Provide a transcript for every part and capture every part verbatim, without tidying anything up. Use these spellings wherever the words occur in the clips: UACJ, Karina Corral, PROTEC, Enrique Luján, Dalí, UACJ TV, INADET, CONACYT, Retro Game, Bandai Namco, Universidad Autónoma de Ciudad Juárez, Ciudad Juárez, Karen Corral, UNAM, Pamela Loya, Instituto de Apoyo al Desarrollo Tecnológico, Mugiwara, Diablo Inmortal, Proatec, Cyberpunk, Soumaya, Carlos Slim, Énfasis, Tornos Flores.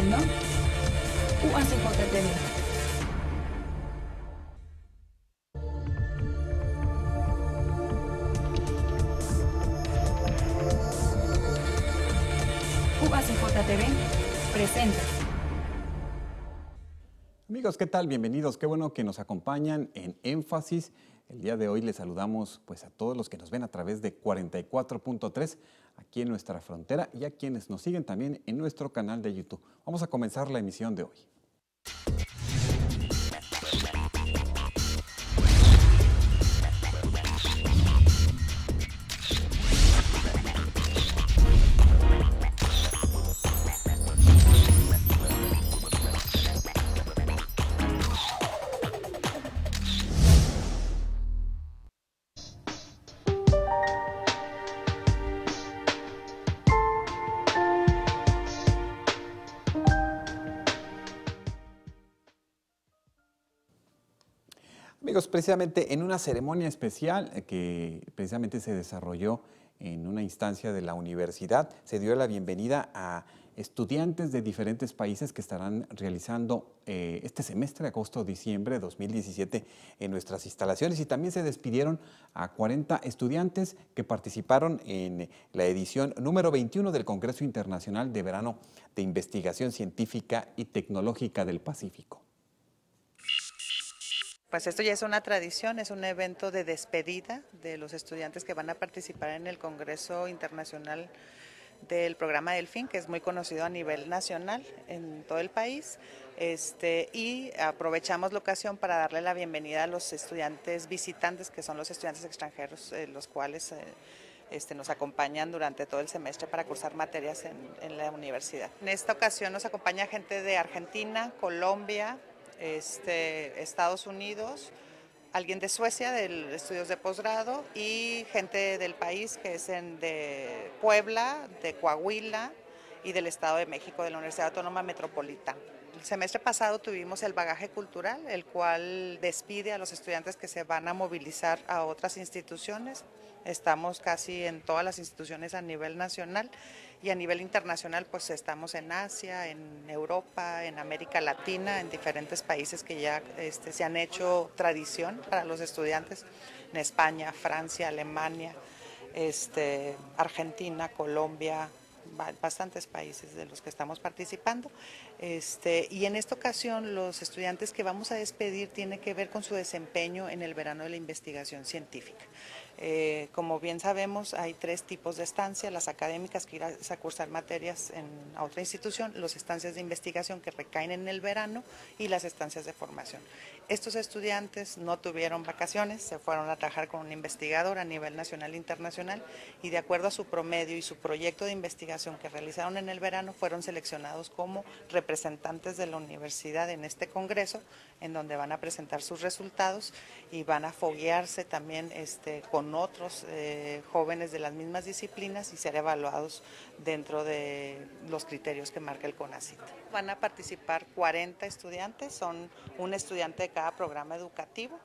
viendo U A C J T V. U A C J T V presenta. Amigos, ¿qué tal? Bienvenidos. Qué bueno que nos acompañan en Énfasis. El día de hoy les saludamos pues, a todos los que nos ven a través de cuarenta y cuatro punto tres aquí en nuestra frontera y a quienes nos siguen también en nuestro canal de YouTube. Vamos a comenzar la emisión de hoy. Amigos, precisamente en una ceremonia especial que precisamente se desarrolló en una instancia de la universidad, se dio la bienvenida a estudiantes de diferentes países que estarán realizando eh, este semestre, agosto-diciembre de dos mil diecisiete, en nuestras instalaciones. Y también se despidieron a cuarenta estudiantes que participaron en la edición número veintiuno del Congreso Internacional de Verano de Investigación Científica y Tecnológica del Pacífico. Pues esto ya es una tradición, es un evento de despedida de los estudiantes que van a participar en el Congreso Internacional del Programa Delfín, que es muy conocido a nivel nacional en todo el país. Este, y aprovechamos la ocasión para darle la bienvenida a los estudiantes visitantes, que son los estudiantes extranjeros, eh, los cuales eh, Este, nos acompañan durante todo el semestre para cursar materias en, en la universidad. En esta ocasión nos acompaña gente de Argentina, Colombia, Este, Estados Unidos, alguien de Suecia, de estudios de posgrado, y gente del país que es en, de Puebla, de Coahuila y del Estado de México, de la Universidad Autónoma Metropolitana. El semestre pasado tuvimos el bagaje cultural, el cual despide a los estudiantes que se van a movilizar a otras instituciones. Estamos casi en todas las instituciones a nivel nacional y a nivel internacional pues estamos en Asia, en Europa, en América Latina, en diferentes países que ya este, se han hecho tradición para los estudiantes, en España, Francia, Alemania, este, Argentina, Colombia, bastantes países de los que estamos participando. Este, y en esta ocasión los estudiantes que vamos a despedir tiene que ver con su desempeño en el verano de la investigación científica. Eh, como bien sabemos, hay tres tipos de estancias: las académicas, que irán a cursar materias en a otra institución, las estancias de investigación, que recaen en el verano, y las estancias de formación. Estos estudiantes no tuvieron vacaciones, se fueron a trabajar con un investigador a nivel nacional e internacional, y de acuerdo a su promedio y su proyecto de investigación que realizaron en el verano, fueron seleccionados como representantes de la universidad en este congreso, en donde van a presentar sus resultados y van a foguearse también este, con otros eh, jóvenes de las mismas disciplinas y ser evaluados dentro de los criterios que marca el CONACYT. Van a participar cuarenta estudiantes, son un estudiante de cada programa educativo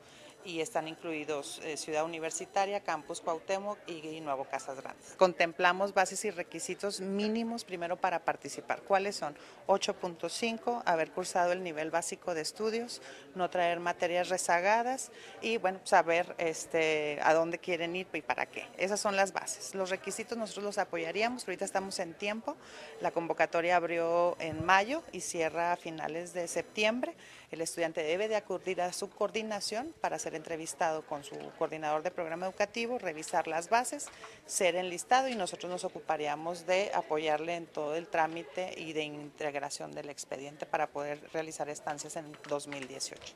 y están incluidos eh, Ciudad Universitaria, Campus Cuauhtémoc y, y Nuevo Casas Grandes. Contemplamos bases y requisitos mínimos primero para participar. ¿Cuáles son? ocho punto cinco, haber cursado el nivel básico de estudios, no traer materias rezagadas y bueno, saber este, a dónde quieren ir y para qué. Esas son las bases. Los requisitos nosotros los apoyaríamos, ahorita estamos en tiempo. La convocatoria abrió en mayo y cierra a finales de septiembre. El estudiante debe de acudir a su coordinación para ser entrevistado con su coordinador de programa educativo, revisar las bases, ser enlistado, y nosotros nos ocuparíamos de apoyarle en todo el trámite y de integración del expediente para poder realizar estancias en dos mil dieciocho.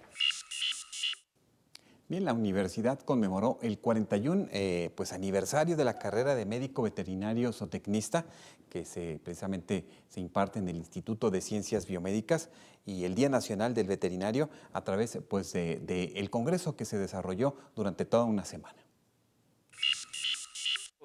Bien, la universidad conmemoró el cuarenta y uno eh, pues, aniversario de la carrera de médico veterinario zootecnista que se, precisamente se imparte en el Instituto de Ciencias Biomédicas, y el Día Nacional del Veterinario a través pues, de, de el congreso que se desarrolló durante toda una semana.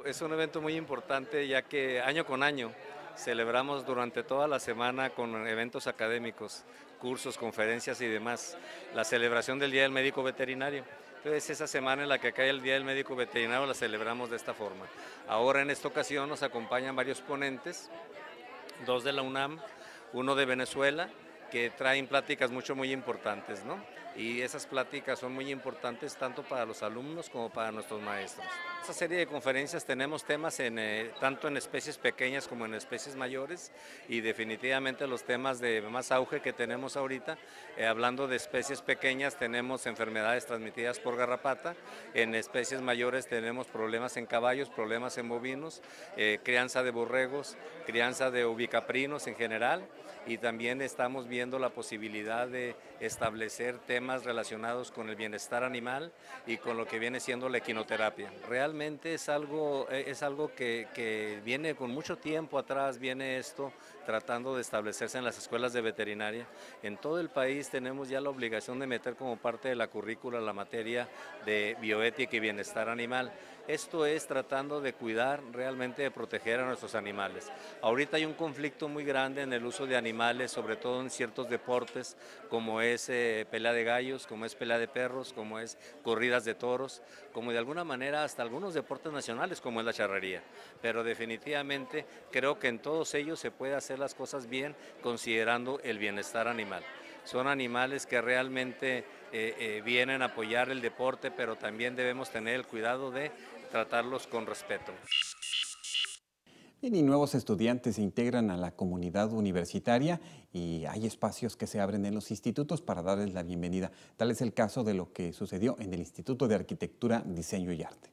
Es un evento muy importante, ya que año con año celebramos durante toda la semana con eventos académicos, cursos, conferencias y demás, la celebración del Día del Médico Veterinario. Entonces, esa semana en la que cae el Día del Médico Veterinario la celebramos de esta forma. Ahora, en esta ocasión, nos acompañan varios ponentes, dos de la UNAM, uno de Venezuela, que traen pláticas mucho muy importantes, ¿no? Y esas pláticas son muy importantes tanto para los alumnos como para nuestros maestros. Esta serie de conferencias tenemos temas en, eh, tanto en especies pequeñas como en especies mayores, y definitivamente los temas de más auge que tenemos ahorita, eh, hablando de especies pequeñas tenemos enfermedades transmitidas por garrapata, en especies mayores tenemos problemas en caballos, problemas en bovinos, eh, crianza de borregos, crianza de ovicaprinos en general, y también estamos viendo la posibilidad de establecer temas relacionados con el bienestar animal y con lo que viene siendo la equinoterapia. Realmente es algo, es algo que, que viene con mucho tiempo atrás, viene esto tratando de establecerse en las escuelas de veterinaria. En todo el país tenemos ya la obligación de meter como parte de la currícula la materia de bioética y bienestar animal. Esto es tratando de cuidar, realmente de proteger a nuestros animales. Ahorita hay un conflicto muy grande en el uso de animales, sobre todo en ciertos deportes, como es eh, pelea de gallos, como es pelea de perros, como es corridas de toros, como de alguna manera hasta algunos deportes nacionales, como es la charrería. Pero definitivamente creo que en todos ellos se puede hacer las cosas bien, considerando el bienestar animal. Son animales que realmente eh, eh, vienen a apoyar el deporte, pero también debemos tener el cuidado de tratarlos con respeto. Bien, y nuevos estudiantes se integran a la comunidad universitaria y hay espacios que se abren en los institutos para darles la bienvenida. Tal es el caso de lo que sucedió en el Instituto de Arquitectura, Diseño y Arte.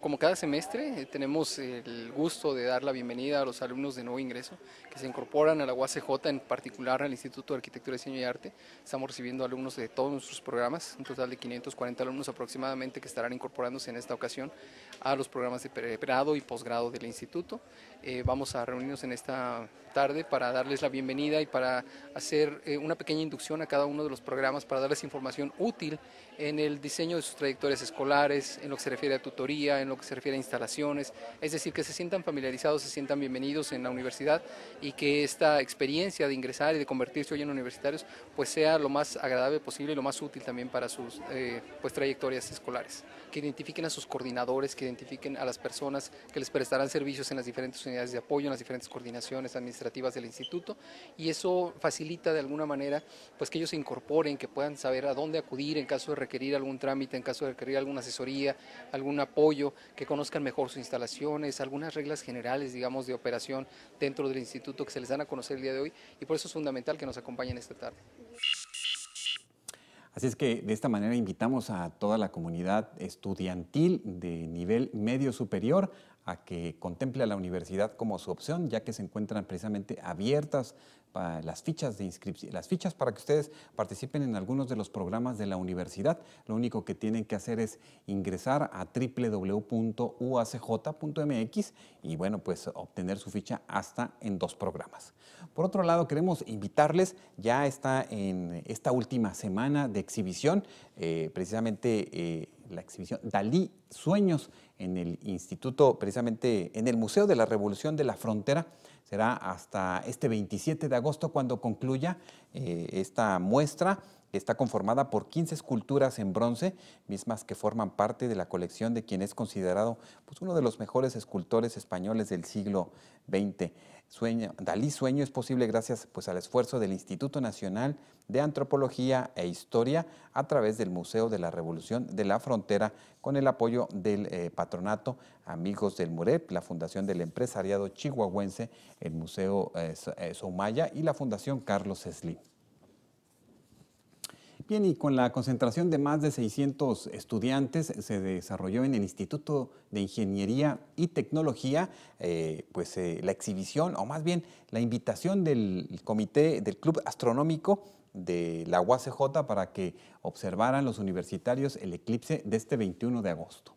Como cada semestre tenemos el gusto de dar la bienvenida a los alumnos de nuevo ingreso que se incorporan a la U A C J, en particular al Instituto de Arquitectura, Diseño y Arte. Estamos recibiendo alumnos de todos nuestros programas, un total de quinientos cuarenta alumnos aproximadamente que estarán incorporándose en esta ocasión a los programas de pregrado y posgrado del instituto. Eh, vamos a reunirnos en esta tarde para darles la bienvenida y para hacer eh, una pequeña inducción a cada uno de los programas, para darles información útil en el diseño de sus trayectorias escolares, en lo que se refiere a tutoría, en lo que se refiere a instalaciones, es decir, que se sientan familiarizados, se sientan bienvenidos en la universidad y que esta experiencia de ingresar y de convertirse hoy en universitarios pues sea lo más agradable posible y lo más útil también para sus eh, pues, trayectorias escolares. Que identifiquen a sus coordinadores, que identifiquen a las personas que les prestarán servicios en las diferentes unidades de apoyo, en las diferentes coordinaciones administrativas del instituto, y eso facilita de alguna manera pues que ellos se incorporen, que puedan saber a dónde acudir en caso de requerir algún trámite, en caso de requerir alguna asesoría, algún apoyo, que conozcan mejor sus instalaciones, algunas reglas generales, digamos, de operación dentro del instituto que se les dan a conocer el día de hoy, y por eso es fundamental que nos acompañen esta tarde. Así es que de esta manera invitamos a toda la comunidad estudiantil de nivel medio superior a que contemple a la universidad como su opción, ya que se encuentran precisamente abiertas las fichas de inscripción, las fichas para que ustedes participen en algunos de los programas de la universidad. Lo único que tienen que hacer es ingresar a w w w punto u a c j punto m x y bueno, pues obtener su ficha hasta en dos programas. Por otro lado, queremos invitarles, ya está en esta última semana de exhibición, eh, precisamente eh, la exhibición Dalí Sueños en el instituto, precisamente en el Museo de la Revolución de la Frontera. Será hasta este veintisiete de agosto cuando concluya eh, esta muestra, que está conformada por quince esculturas en bronce, mismas que forman parte de la colección de quien es considerado pues, uno de los mejores escultores españoles del siglo veinte. Sueño, Dalí Sueño es posible gracias pues, al esfuerzo del Instituto Nacional de Antropología e Historia a través del Museo de la Revolución de la Frontera, con el apoyo del eh, patronato Amigos del Muret, la Fundación del Empresariado Chihuahuense, el Museo eh, Soumaya y la Fundación Carlos Slim. Bien, y con la concentración de más de seiscientos estudiantes se desarrolló en el Instituto de Ingeniería y Tecnología eh, pues, eh, la exhibición, o más bien la invitación del comité del Club Astronómico de la U A C J para que observaran los universitarios el eclipse de este veintiuno de agosto.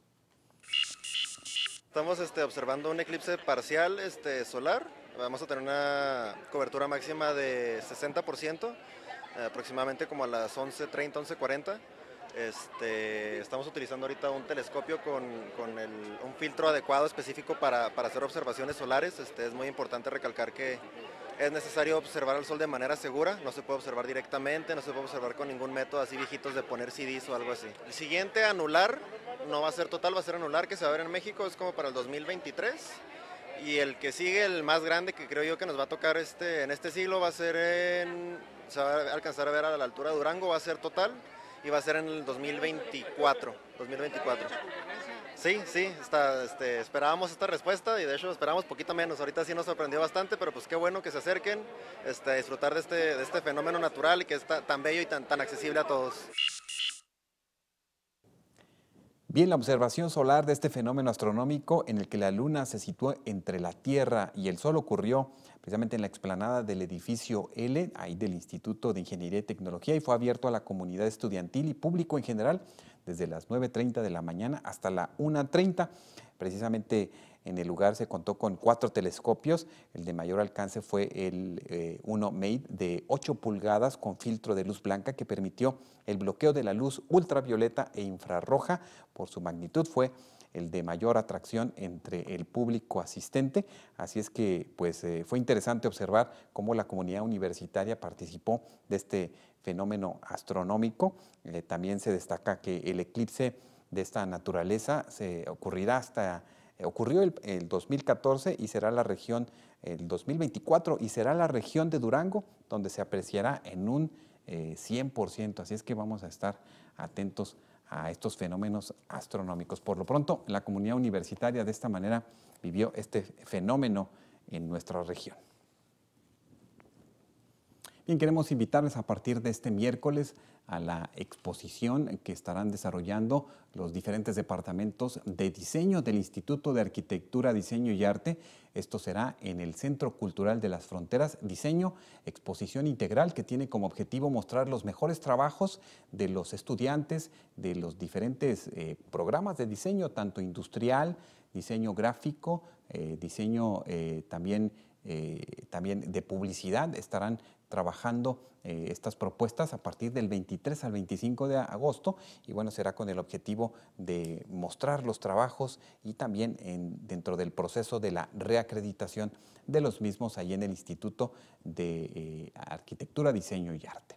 Estamos este, observando un eclipse parcial este, solar. Vamos a tener una cobertura máxima de sesenta por ciento. Aproximadamente como a las once treinta, once cuarenta, este, estamos utilizando ahorita un telescopio con, con el, un filtro adecuado específico para, para hacer observaciones solares. Este, es muy importante recalcar que es necesario observar al sol de manera segura, no se puede observar directamente, no se puede observar con ningún método así viejitos de poner C Ds o algo así. El siguiente anular, no va a ser total, va a ser anular, que se va a ver en México, es como para el dos mil veintitrés. y el que sigue, el más grande que creo yo que nos va a tocar este, en este siglo, va a ser en, se va a alcanzar a ver a la altura de Durango, va a ser total y va a ser en el dos mil veinticuatro. Sí, sí, está, este, esperábamos esta respuesta y de hecho esperábamos poquito menos, ahorita sí nos sorprendió bastante, pero pues qué bueno que se acerquen este, a disfrutar de este, de este fenómeno natural y que está tan bello y tan, tan accesible a todos. Bien, la observación solar de este fenómeno astronómico en el que la luna se situó entre la Tierra y el Sol ocurrió precisamente en la explanada del edificio L, ahí del Instituto de Ingeniería y Tecnología, y fue abierto a la comunidad estudiantil y público en general desde las nueve treinta de la mañana hasta la una treinta. Precisamente en el lugar se contó con cuatro telescopios, el de mayor alcance fue el eh, uno Mate de ocho pulgadas con filtro de luz blanca que permitió el bloqueo de la luz ultravioleta e infrarroja. Por su magnitud fue el de mayor atracción entre el público asistente, así es que pues, eh, fue interesante observar cómo la comunidad universitaria participó de este fenómeno astronómico. Eh, también se destaca que el eclipse de esta naturaleza se ocurrirá hasta ocurrió el, el dos mil catorce y será la región, el dos mil veinticuatro, y será la región de Durango donde se apreciará en un eh, cien por ciento. Así es que vamos a estar atentos a estos fenómenos astronómicos. Por lo pronto, la comunidad universitaria de esta manera vivió este fenómeno en nuestra región. Bien, queremos invitarles a partir de este miércoles a la exposición que estarán desarrollando los diferentes departamentos de diseño del Instituto de Arquitectura, Diseño y Arte. Esto será en el Centro Cultural de las Fronteras, diseño, exposición integral que tiene como objetivo mostrar los mejores trabajos de los estudiantes de los diferentes eh, programas de diseño, tanto industrial, diseño gráfico, eh, diseño eh, también, eh, también de publicidad. Estarán trabajando eh, estas propuestas a partir del veintitrés al veinticinco de agosto y bueno, será con el objetivo de mostrar los trabajos y también en, dentro del proceso de la reacreditación de los mismos ahí en el Instituto de eh, Arquitectura, Diseño y Arte.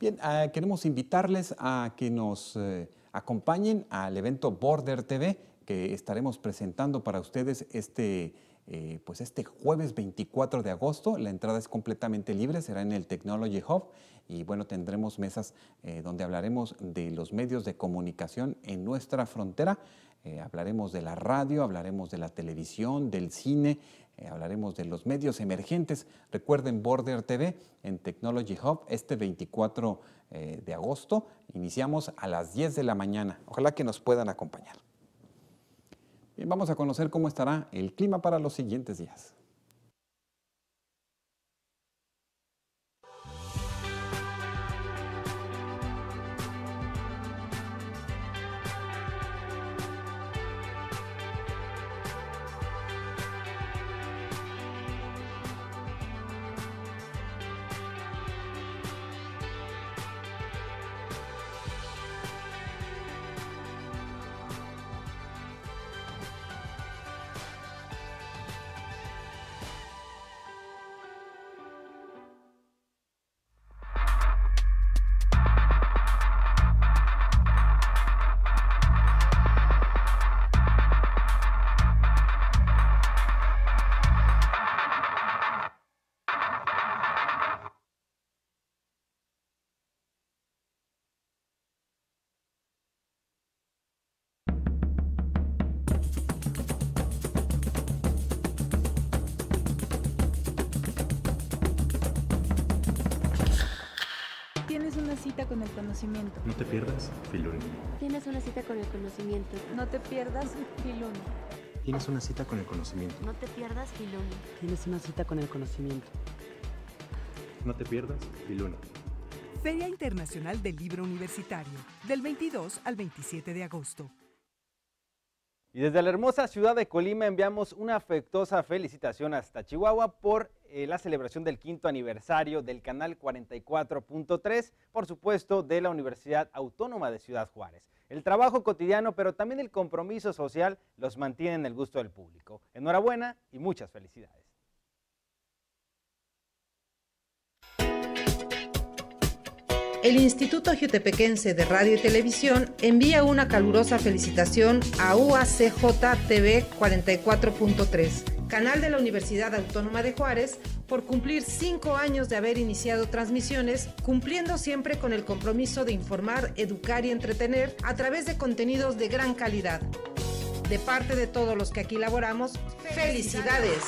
Bien, eh, queremos invitarles a que nos eh, acompañen al evento Border T V que estaremos presentando para ustedes este Eh, pues este jueves veinticuatro de agosto. La entrada es completamente libre, será en el Technology Hub y bueno, tendremos mesas eh, donde hablaremos de los medios de comunicación en nuestra frontera. Eh, hablaremos de la radio, hablaremos de la televisión, del cine, eh, hablaremos de los medios emergentes. Recuerden Border T V en Technology Hub este veinticuatro de agosto. Iniciamos a las diez de la mañana. Ojalá que nos puedan acompañar. Bien, vamos a conocer cómo estará el clima para los siguientes días. Cita con el conocimiento. No te pierdas, Filuni. Tienes una cita con el conocimiento. No te pierdas, Filuni. Tienes una cita con el conocimiento. No te pierdas, Filuni. Tienes una cita con el conocimiento. No te pierdas, Filuni. Feria Internacional del Libro Universitario, del veintidós al veintisiete de agosto. Y desde la hermosa ciudad de Colima enviamos una afectuosa felicitación hasta Chihuahua por eh, la celebración del quinto aniversario del canal cuarenta y cuatro punto tres, por supuesto, de la Universidad Autónoma de Ciudad Juárez. El trabajo cotidiano, pero también el compromiso social, los mantiene en el gusto del público. Enhorabuena y muchas felicidades. El Instituto Jutepequense de Radio y Televisión envía una calurosa felicitación a U A C J T V cuarenta y cuatro punto tres, canal de la Universidad Autónoma de Juárez, por cumplir cinco años de haber iniciado transmisiones, cumpliendo siempre con el compromiso de informar, educar y entretener a través de contenidos de gran calidad. De parte de todos los que aquí laboramos, ¡felicidades!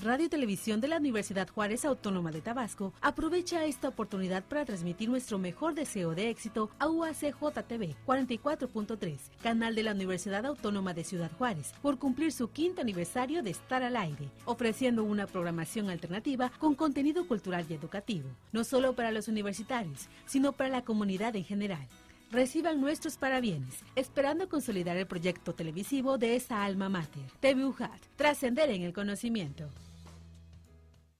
Radio y Televisión de la Universidad Juárez Autónoma de Tabasco aprovecha esta oportunidad para transmitir nuestro mejor deseo de éxito a U A C J T V cuarenta y cuatro punto tres, canal de la Universidad Autónoma de Ciudad Juárez, por cumplir su quinto aniversario de estar al aire, ofreciendo una programación alternativa con contenido cultural y educativo, no solo para los universitarios, sino para la comunidad en general. Reciban nuestros parabienes, esperando consolidar el proyecto televisivo de esa alma mater, T V U J A T, trascender en el conocimiento.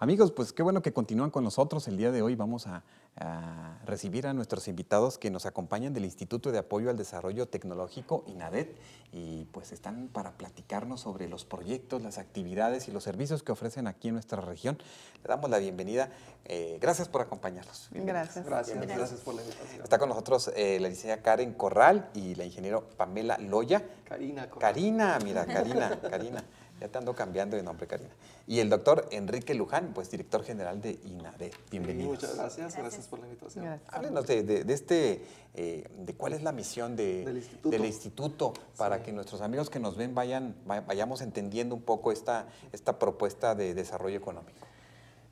Amigos, pues qué bueno que continúan con nosotros. El día de hoy vamos a, a recibir a nuestros invitados que nos acompañan del Instituto de Apoyo al Desarrollo Tecnológico, INADET, y pues están para platicarnos sobre los proyectos, las actividades y los servicios que ofrecen aquí en nuestra región. Le damos la bienvenida. Eh, gracias por acompañarnos. Gracias. Gracias. Gracias. Gracias por la invitación. Está con nosotros eh, la licenciada Karen Corral y la ingeniera Pamela Loya. Karina Corral. Karina, mira, Karina, Karina. Ya te ando cambiando de nombre, Karina. Y el doctor Enrique Luján, pues director general de INADET. Bienvenidos. Muchas gracias, gracias, gracias por la invitación. Gracias. Háblenos de, de, de este, eh, de cuál es la misión de, del instituto, del instituto para sí. que nuestros amigos que nos ven vayan, vayamos entendiendo un poco esta, esta propuesta de desarrollo económico.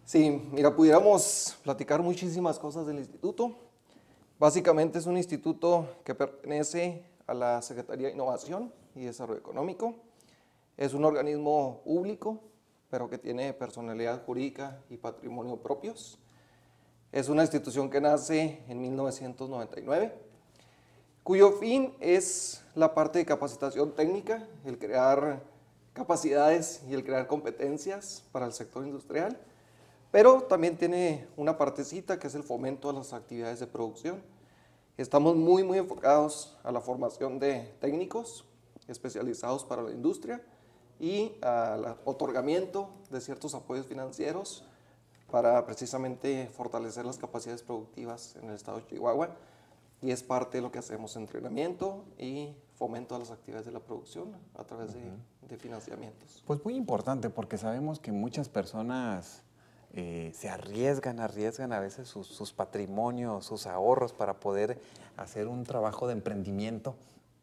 Sí, mira, pudiéramos platicar muchísimas cosas del instituto. Básicamente es un instituto que pertenece a la Secretaría de Innovación y Desarrollo Económico. Es un organismo público, pero que tiene personalidad jurídica y patrimonio propios. Es una institución que nace en mil novecientos noventa y nueve, cuyo fin es la parte de capacitación técnica, el crear capacidades y el crear competencias para el sector industrial, pero también tiene una partecita que es el fomento a las actividades de producción. Estamos muy, muy enfocados a la formación de técnicos especializados para la industria, y al otorgamiento de ciertos apoyos financieros para precisamente fortalecer las capacidades productivas en el estado de Chihuahua, y es parte de lo que hacemos, entrenamiento y fomento a las actividades de la producción a través de, de financiamientos. Pues muy importante, porque sabemos que muchas personas eh, se arriesgan, arriesgan a veces sus, sus patrimonios, sus ahorros para poder hacer un trabajo de emprendimiento.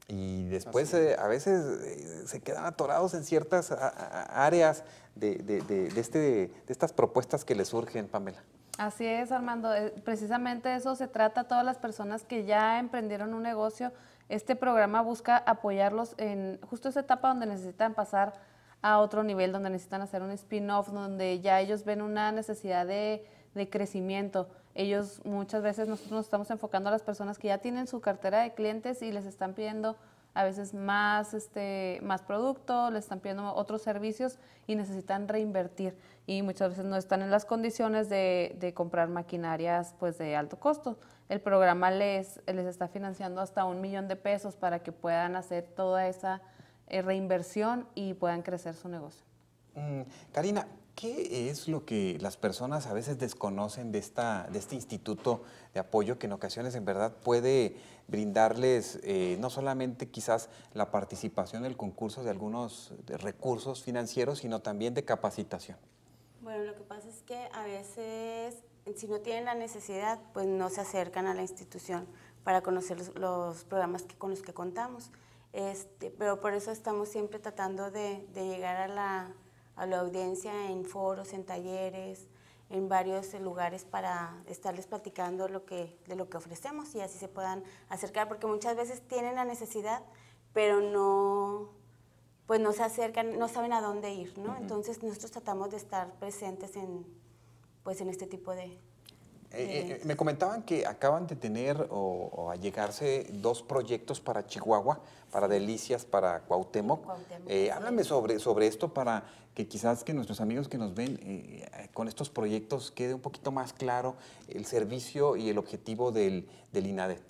Y después eh, a veces eh, se quedan atorados en ciertas a, a, áreas de, de, de, de, este, de estas propuestas que les surgen, Pamela. Así es, Armando. Precisamente eso se trata a todas las personas que ya emprendieron un negocio. Este programa busca apoyarlos en justo esa etapa donde necesitan pasar a otro nivel, donde necesitan hacer un spin-off, donde ya ellos ven una necesidad de, de crecimiento. Ellos muchas veces, nosotros nos estamos enfocando a las personas que ya tienen su cartera de clientes y les están pidiendo a veces más, este, más producto, les están pidiendo otros servicios y necesitan reinvertir. Y muchas veces no están en las condiciones de, de comprar maquinarias pues, de alto costo. El programa les, les está financiando hasta un millón de pesos para que puedan hacer toda esa eh, reinversión y puedan crecer su negocio. Mm, Karina, ¿qué es lo que las personas a veces desconocen de, esta, de este instituto de apoyo que en ocasiones en verdad puede brindarles eh, no solamente quizás la participación en el concurso de algunos de recursos financieros, sino también de capacitación? Bueno, lo que pasa es que a veces si no tienen la necesidad, pues no se acercan a la institución para conocer los, los programas que, con los que contamos. Este, pero por eso estamos siempre tratando de, de llegar a la... a la audiencia en foros, en talleres, en varios lugares para estarles platicando lo que, de lo que ofrecemos y así se puedan acercar, porque muchas veces tienen la necesidad, pero no, pues no se acercan, no saben a dónde ir, ¿no? Uh-huh. Entonces nosotros tratamos de estar presentes en, pues, en este tipo de... Eh, eh, me comentaban que acaban de tener o, o allegarse dos proyectos para Chihuahua, para Delicias, para Cuauhtémoc. Cuauhtémoc eh, sí. Háblame sobre, sobre esto para que quizás que nuestros amigos que nos ven eh, con estos proyectos quede un poquito más claro el servicio y el objetivo del, del INADET.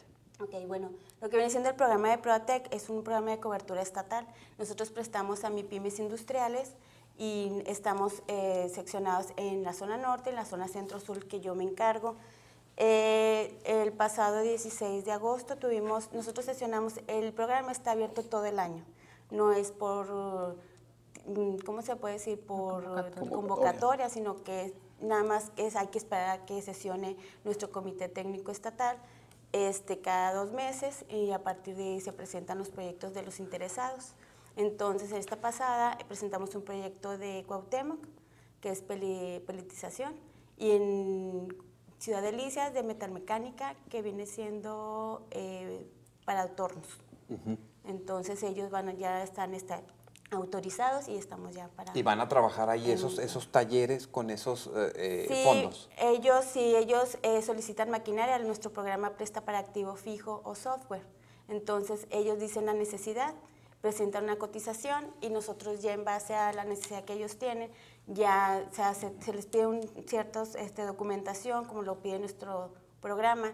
Ok, bueno, lo que viene siendo el programa de Proatec es un programa de cobertura estatal. Nosotros prestamos a mipymes industriales y estamos eh, seccionados en la zona norte, en la zona centro-sur que yo me encargo. Eh, el pasado dieciséis de agosto tuvimos, nosotros sesionamos, el programa está abierto todo el año, no es por, ¿cómo se puede decir?, por convocatoria, convocatoria sino que nada más es, hay que esperar a que sesione nuestro comité técnico estatal este, cada dos meses y a partir de ahí se presentan los proyectos de los interesados. Entonces, esta pasada presentamos un proyecto de Cuauhtémoc, que es pelitización, y en Ciudad Delicias de metalmecánica, que viene siendo eh, para tornos. Uh-huh. Entonces, ellos van, ya están está, autorizados y estamos ya para... ¿Y van a trabajar ahí en, esos, esos talleres con esos eh, sí, fondos? Ellos, sí, ellos eh, solicitan maquinaria. Nuestro programa presta para activo fijo o software. Entonces, ellos dicen la necesidad, presentan una cotización y nosotros ya en base a la necesidad que ellos tienen, ya o sea, se, se les pide un ciertos este, documentación, como lo pide nuestro programa,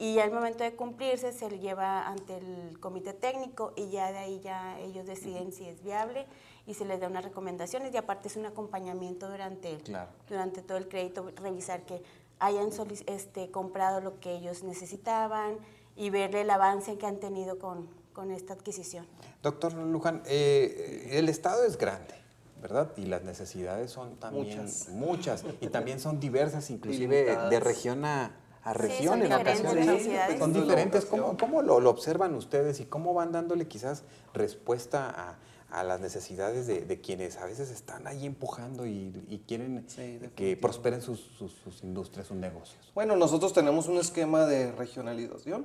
y al momento de cumplirse se le lleva ante el comité técnico y ya de ahí ya ellos deciden si es viable y se les da unas recomendaciones y aparte es un acompañamiento durante, claro. durante todo el crédito, revisar que hayan este, comprado lo que ellos necesitaban y ver el avance que han tenido con... con esta adquisición. Doctor Luján, eh, el Estado es grande, ¿verdad? Y las necesidades son también muchas, muchas y también son diversas, inclusive limitadas. De región a, a región. Sí, son en ocasiones sí, pues, son diferentes. ¿Cómo, cómo lo, lo observan ustedes y cómo van dándole quizás respuesta a, a las necesidades de, de quienes a veces están ahí empujando y, y quieren sí, que prosperen sus, sus, sus industrias, sus negocios? Bueno, nosotros tenemos un esquema de regionalización.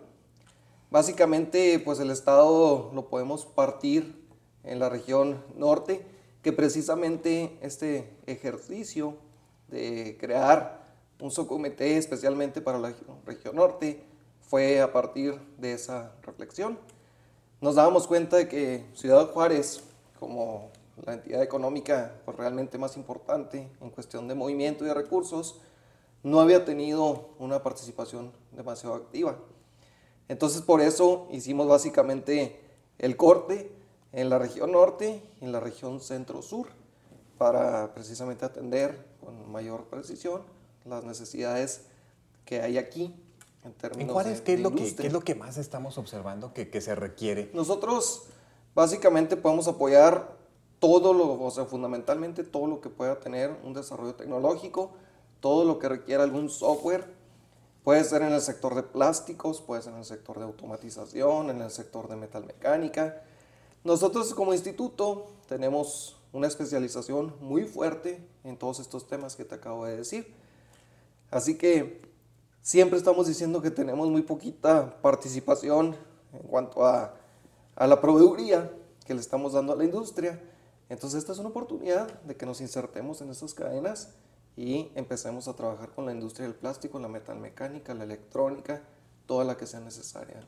Básicamente, pues el Estado lo podemos partir en la región norte, que precisamente este ejercicio de crear un subcomité especialmente para la región norte fue a partir de esa reflexión. Nos dábamos cuenta de que Ciudad Juárez, como la entidad económica pues, realmente más importante en cuestión de movimiento y de recursos, no había tenido una participación demasiado activa. Entonces, por eso hicimos básicamente el corte en la región norte y en la región centro-sur para precisamente atender con mayor precisión las necesidades que hay aquí en términos ¿En Juárez, de, ¿qué, es de lo que, ¿Qué es lo que más estamos observando que, que se requiere? Nosotros básicamente podemos apoyar todo lo, o sea, fundamentalmente todo lo que pueda tener un desarrollo tecnológico, todo lo que requiera algún software. Puede ser en el sector de plásticos, puede ser en el sector de automatización, en el sector de metalmecánica. Nosotros como instituto tenemos una especialización muy fuerte en todos estos temas que te acabo de decir. Así que siempre estamos diciendo que tenemos muy poquita participación en cuanto a, a la proveeduría que le estamos dando a la industria. Entonces esta es una oportunidad de que nos insertemos en estas cadenas y empecemos a trabajar con la industria del plástico, la metalmecánica, la electrónica, toda la que sea necesaria.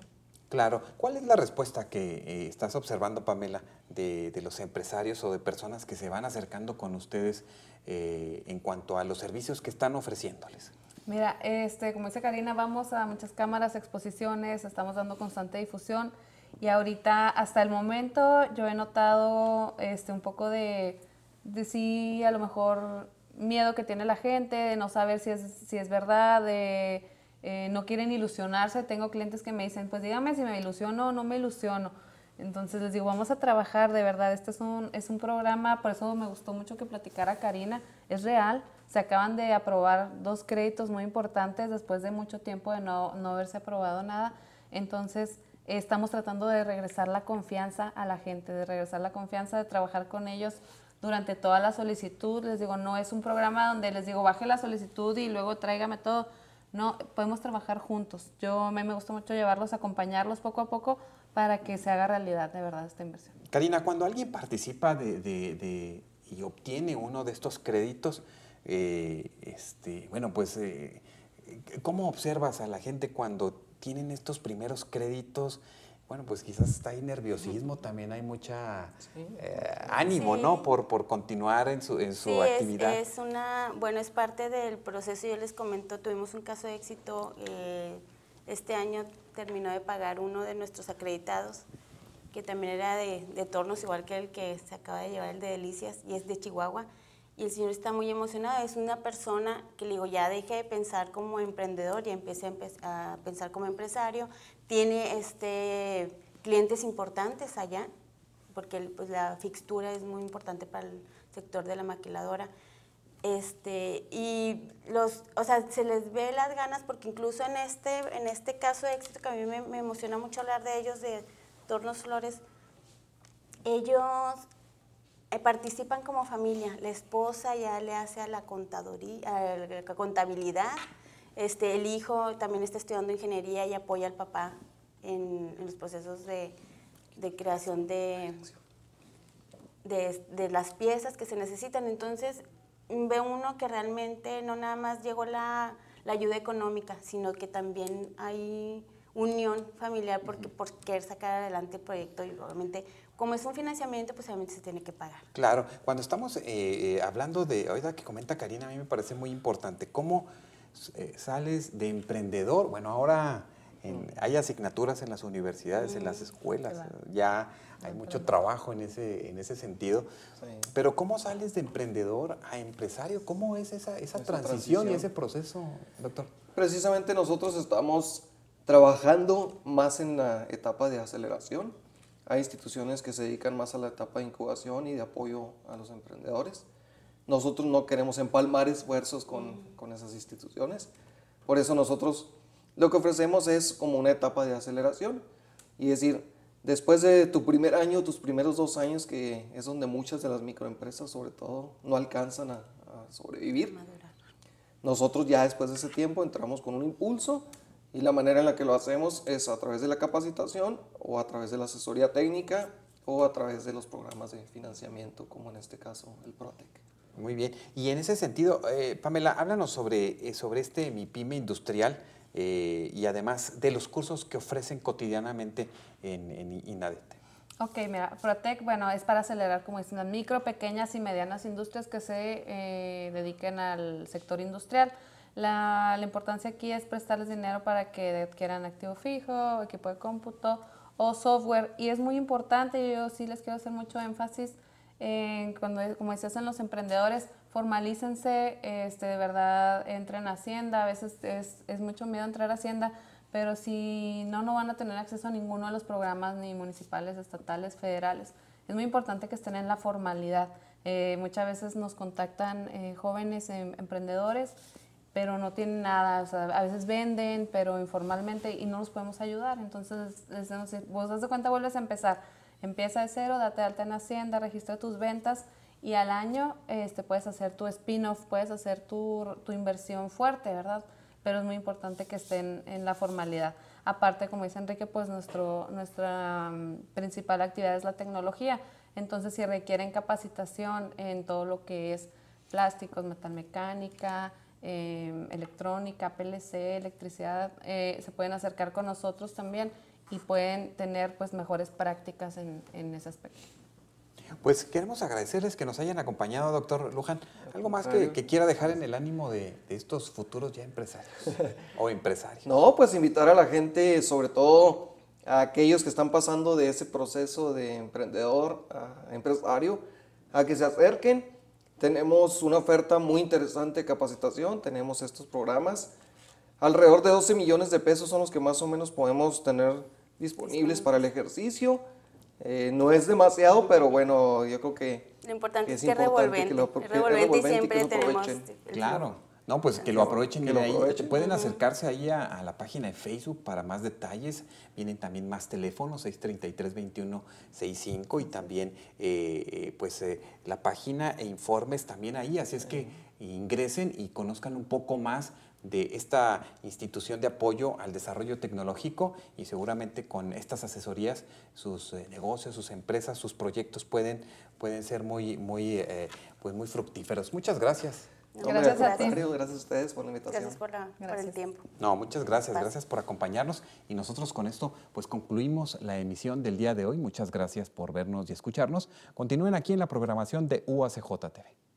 Claro. ¿Cuál es la respuesta que eh, estás observando, Pamela, de, de los empresarios o de personas que se van acercando con ustedes eh, en cuanto a los servicios que están ofreciéndoles? Mira, este, como dice Karina, vamos a muchas cámaras, exposiciones, estamos dando constante difusión y ahorita, hasta el momento, yo he notado este, un poco de, de sí, a lo mejor... miedo que tiene la gente, de no saber si es, si es verdad, de eh, no quieren ilusionarse. Tengo clientes que me dicen, pues dígame si me ilusiono o no me ilusiono. Entonces les digo, vamos a trabajar, de verdad, este es un, es un programa, por eso me gustó mucho que platicara Karina, es real, se acaban de aprobar dos créditos muy importantes después de mucho tiempo de no, no haberse aprobado nada. Entonces eh, estamos tratando de regresar la confianza a la gente, de regresar la confianza, de trabajar con ellos durante toda la solicitud. Les digo, no es un programa donde les digo, baje la solicitud y luego tráigame todo. No, podemos trabajar juntos. Yo me, me gusta mucho llevarlos, acompañarlos poco a poco para que se haga realidad de verdad esta inversión. Karina, cuando alguien participa de, de, de, y obtiene uno de estos créditos, eh, este, bueno, pues, eh, ¿cómo observas a la gente cuando tienen estos primeros créditos? Bueno, pues quizás está ahí nerviosismo, también hay mucha sí. eh, ánimo, sí. ¿no? Por, por continuar en su, en su sí, actividad. Es, es una, bueno, es parte del proceso. Yo les comento, tuvimos un caso de éxito eh, Este año terminó de pagar uno de nuestros acreditados, que también era de, de Tornos, igual que el que se acaba de llevar, el de Delicias, y es de Chihuahua. Y el señor está muy emocionado. Es una persona que, le digo, ya deje de pensar como emprendedor y empiece a, empe a pensar como empresario. Tiene este, clientes importantes allá, porque pues, la fixtura es muy importante para el sector de la maquiladora. Este, y los, o sea, se les ve las ganas, porque incluso en este, en este caso de éxito, que a mí me, me emociona mucho hablar de ellos, de Tornos Flores, ellos eh, participan como familia. La esposa ya le hace a la contaduría, a la contabilidad. Este, el hijo también está estudiando ingeniería y apoya al papá en, en los procesos de, de creación de, de, de las piezas que se necesitan. Entonces, ve uno que realmente no nada más llegó la, la ayuda económica, sino que también hay unión familiar porque por querer sacar adelante el proyecto, y obviamente como es un financiamiento, pues obviamente se tiene que pagar. Claro, cuando estamos eh, eh, hablando de, ahorita que comenta Karina, a mí me parece muy importante, ¿cómo eh, sales de emprendedor? Bueno, ahora en, hay asignaturas en las universidades, sí, en las escuelas, ya hay mucho trabajo en ese, en ese sentido, sí. Pero ¿cómo sales de emprendedor a empresario? ¿Cómo es esa, esa, esa transición, transición y ese proceso, doctor? Precisamente nosotros estamos trabajando más en la etapa de aceleración. Hay instituciones que se dedican más a la etapa de incubación y de apoyo a los emprendedores. Nosotros no queremos empalmar esfuerzos con, con esas instituciones, por eso nosotros lo que ofrecemos es como una etapa de aceleración, y es decir, después de tu primer año, tus primeros dos años, que es donde muchas de las microempresas, sobre todo, no alcanzan a, a sobrevivir. Nosotros ya después de ese tiempo entramos con un impulso, y la manera en la que lo hacemos es a través de la capacitación, o a través de la asesoría técnica, o a través de los programas de financiamiento, como en este caso el PROTEC. Muy bien. Y en ese sentido, eh, Pamela, háblanos sobre, eh, sobre este MIPYME industrial, Eh, y además de los cursos que ofrecen cotidianamente en, en INADET. Ok, mira, PROTEC, bueno, es para acelerar, como dicen, las micro, pequeñas y medianas industrias que se eh, dediquen al sector industrial. La, la importancia aquí es prestarles dinero para que adquieran activo fijo, equipo de cómputo o software. Y es muy importante, yo sí les quiero hacer mucho énfasis, eh, cuando, como decías, en los emprendedores, formalícense, este, de verdad, entren a Hacienda. A veces es, es mucho miedo entrar a Hacienda, pero si no, no van a tener acceso a ninguno de los programas, ni municipales, estatales, federales. Es muy importante que estén en la formalidad. Eh, muchas veces nos contactan eh, jóvenes em, emprendedores, pero no tienen nada. O sea, a veces venden, pero informalmente, y no los podemos ayudar. Entonces, les decimos, si vos das de cuenta, vuelves a empezar. Empieza de cero, date de alta en Hacienda, registra tus ventas, y al año este, puedes hacer tu spin-off, puedes hacer tu, tu inversión fuerte, ¿verdad? Pero es muy importante que estén en la formalidad. Aparte, como dice Enrique, pues nuestro, nuestra um, principal actividad es la tecnología. Entonces, si requieren capacitación en todo lo que es plásticos, metalmecánica, eh, electrónica, P L C, electricidad, eh, se pueden acercar con nosotros también y pueden tener pues mejores prácticas en, en ese aspecto. Pues queremos agradecerles que nos hayan acompañado, doctor Luján. ¿Algo más que, que quiera dejar en el ánimo de, de estos futuros ya empresarios o empresarios? No, pues invitar a la gente, sobre todo a aquellos que están pasando de ese proceso de emprendedor a empresario, a que se acerquen. Tenemos una oferta muy interesante de capacitación, tenemos estos programas. Alrededor de doce millones de pesos son los que más o menos podemos tener disponibles para el ejercicio. Eh, no es demasiado, pero bueno, yo creo que lo importante es, es que, importante es que, lo, que revolvente y siempre que tenemos. Claro, no, pues que lo aprovechen. Que lo aprovechen. Ahí, aprovechen. Pueden acercarse ahí a, a la página de Facebook para más detalles. Vienen también más teléfonos, seis tres tres, veintiuno sesenta y cinco, y también eh, pues eh, la página e informes también ahí. Así es que ingresen y conozcan un poco más de esta institución de apoyo al desarrollo tecnológico, y seguramente con estas asesorías sus eh, negocios, sus empresas, sus proyectos pueden, pueden ser muy, muy, eh, pues muy fructíferos. Muchas gracias. No, gracias a ti. Gracias a ustedes por la invitación. Gracias por, la, gracias por el tiempo. No, muchas gracias. Gracias por acompañarnos. Y nosotros con esto pues concluimos la emisión del día de hoy. Muchas gracias por vernos y escucharnos. Continúen aquí en la programación de U A C J T V.